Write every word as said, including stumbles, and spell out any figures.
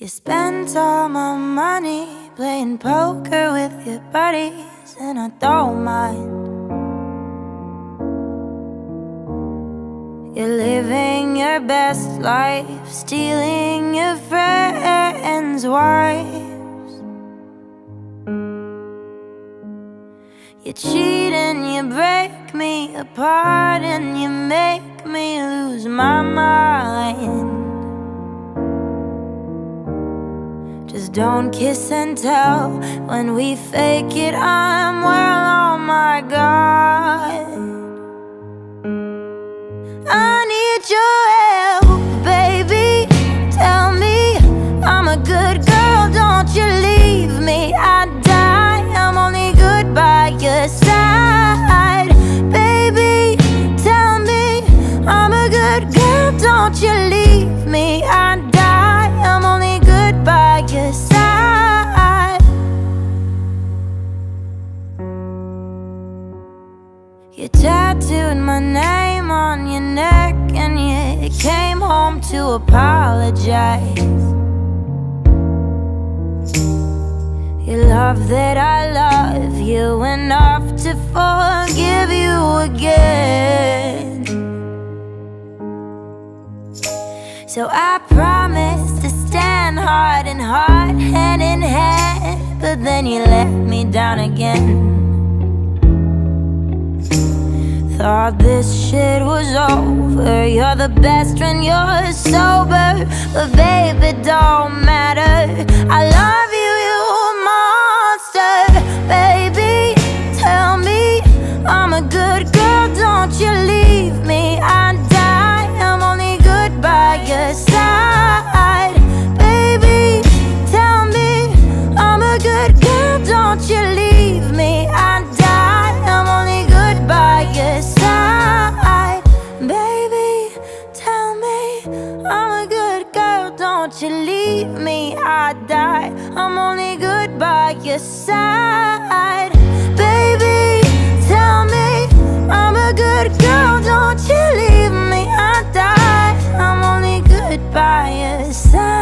You spent all my money playing poker with your buddies, and I don't mind. You're living your best life, stealing your friends' wives. You cheat and you break me apart, and you make me lose my mind. Just don't kiss and tell. When we fake it, I'm well, oh my God, I need your help, baby. Tell me I'm a good girl, don't you leave me. I'd die, I'm only good by your side. Baby, tell me I'm a good girl, don't you leave me. I'd die, I'm only good by your side. You tattooed my name on your neck, and you came home to apologize. You love that I love you enough to forgive you again. So I promised to stand heart and heart, hand in hand, but then you let me down again. Thought this shit was over. You're the best when you're sober, but baby, it don't matter. I love you, you monster. Baby, tell me I'm a good girl, don't you leave me. I die, I'm only good by your side. Baby, tell me I'm a good girl, don't you leave me. I die, I'm only good by your side. You leave me, I die. I'm only good by your side. Baby, tell me I'm a good girl, don't you leave me. I die, I'm only good by your side.